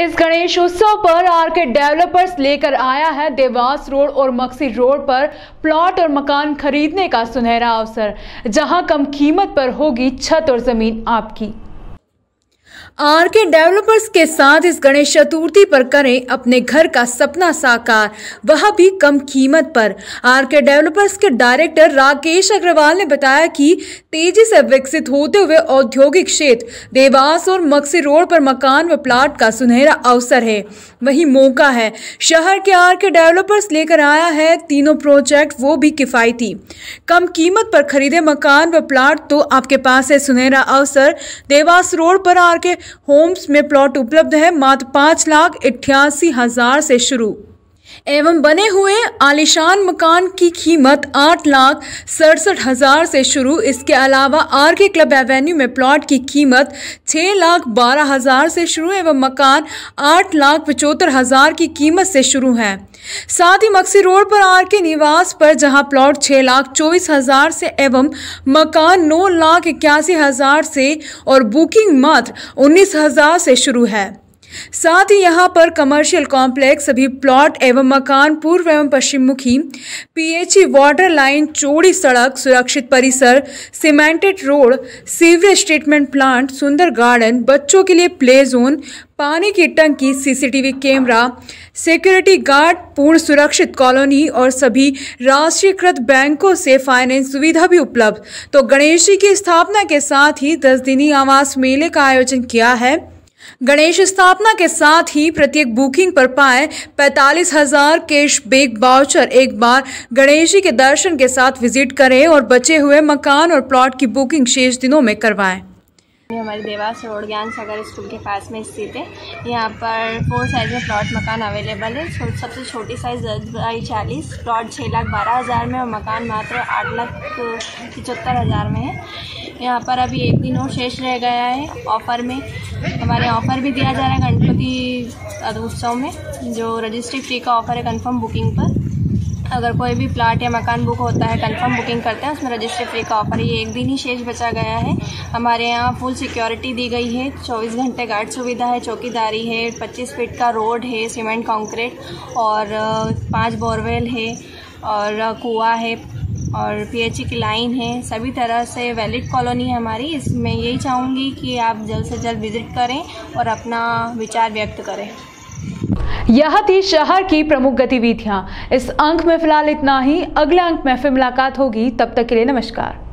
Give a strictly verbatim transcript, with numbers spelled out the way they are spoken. इस गणेश उत्सव पर आरके डेवलपर्स लेकर आया है देवास रोड और मक्सी रोड पर प्लॉट और मकान खरीदने का सुनहरा अवसर, जहां कम कीमत पर होगी छत और जमीन आपकी। आरके डेवलपर्स के साथ इस गणेश चतुर्थी पर करें अपने घर का सपना साकार, वह भी कम कीमत पर। आरके डेवलपर्स के डायरेक्टर राकेश अग्रवाल ने बताया कि तेजी से विकसित होते हुए औद्योगिक क्षेत्र देवास और मक्सी रोड पर मकान व प्लाट का सुनहरा अवसर है, वही मौका है। शहर के आरके डेवलपर्स लेकर आया है तीनों प्रोजेक्ट, वो भी किफायती। कम कीमत पर खरीदे मकान व प्लाट तो आपके पास है सुनहरा अवसर। देवास रोड पर आरके होम्स में प्लॉट उपलब्ध है मात्र पाँच लाख अठासी हजार से शुरू, एवं बने हुए आलिशान मकान की कीमत आठ लाख सड़सठ हजार से शुरू। इसके अलावा आरके क्लब एवेन्यू में प्लॉट की कीमत छः लाख बारह हजार से शुरू एवं मकान आठ लाख पचहत्तर हजार की कीमत से शुरू है। साथ ही मक्सी रोड पर आरके निवास पर जहां प्लॉट छः लाख चौबीस हजार से एवं मकान नौ लाख इक्यासी हजार से और बुकिंग मात्र उन्नीस हजार से शुरू है। साथ ही यहां पर कमर्शियल कॉम्प्लेक्स सभी प्लॉट एवं मकान पूर्व एवं पश्चिम मुखी, पीएचई वाटर लाइन, चौड़ी सड़क, सुरक्षित परिसर, cemented road, sewerage treatment plant, सुंदर गार्डन, बच्चों के लिए प्ले जोन, पानी की टंकी, सीसीटीवी कैमरा, सिक्योरिटी गार्ड, पूर्ण सुरक्षित कॉलोनी और सभी राष्ट्रीयकृत बैंकों से फाइनेंस सुविधा भी उपलब्ध। तो गणेश जी की स्थापना के साथ ही दस दिनी आवास मेले का आयोजन किया है। गणेश स्थापना के साथ ही प्रत्येक बुकिंग पर पाएं पैंतालीस हजार कैश बैक वाउचर। एक बार गणेश जी के दर्शन के साथ विजिट करें और बचे हुए मकान और प्लॉट की बुकिंग शेष दिनों में करवाएं। हमारे देवास रोड ज्ञान सागर स्कूल के पास में स्थित है। यहाँ पर फोर साइज में प्लॉट मकान अवेलेबल है। सबसे छोटी साइज दस बाई चालीस, प्लॉट छः लाख बारह हज़ार में और मकान मात्र आठ लाख पचहत्तर हज़ार में है। यहाँ पर अभी एक दिन और शेष रह गया है। ऑफ़र में हमारे ऑफ़र भी दिया जा रहा है गणपति उत्सव में, जो रजिस्ट्री फ्री का ऑफ़र है कन्फर्म बुकिंग पर। अगर कोई भी प्लाट या मकान बुक होता है, कंफर्म बुकिंग करते हैं, उसमें रजिस्ट्री फ्री का ऑफर, ये एक दिन ही शेष बचा गया है। हमारे यहाँ फुल सिक्योरिटी दी गई है, चौबीस घंटे गार्ड सुविधा है, चौकीदारी है, पच्चीस फीट का रोड है, सीमेंट कंक्रीट और पांच बोरवेल है और कुआं है और पीएचई की लाइन है। सभी तरह से वैलिड कॉलोनी है हमारी। इसमें यही चाहूँगी कि आप जल्द से जल्द विज़िट करें और अपना विचार व्यक्त करें। यह थी शहर की प्रमुख गतिविधियां। इस अंक में फिलहाल इतना ही, अगले अंक में फिर मुलाकात होगी। तब तक के लिए नमस्कार।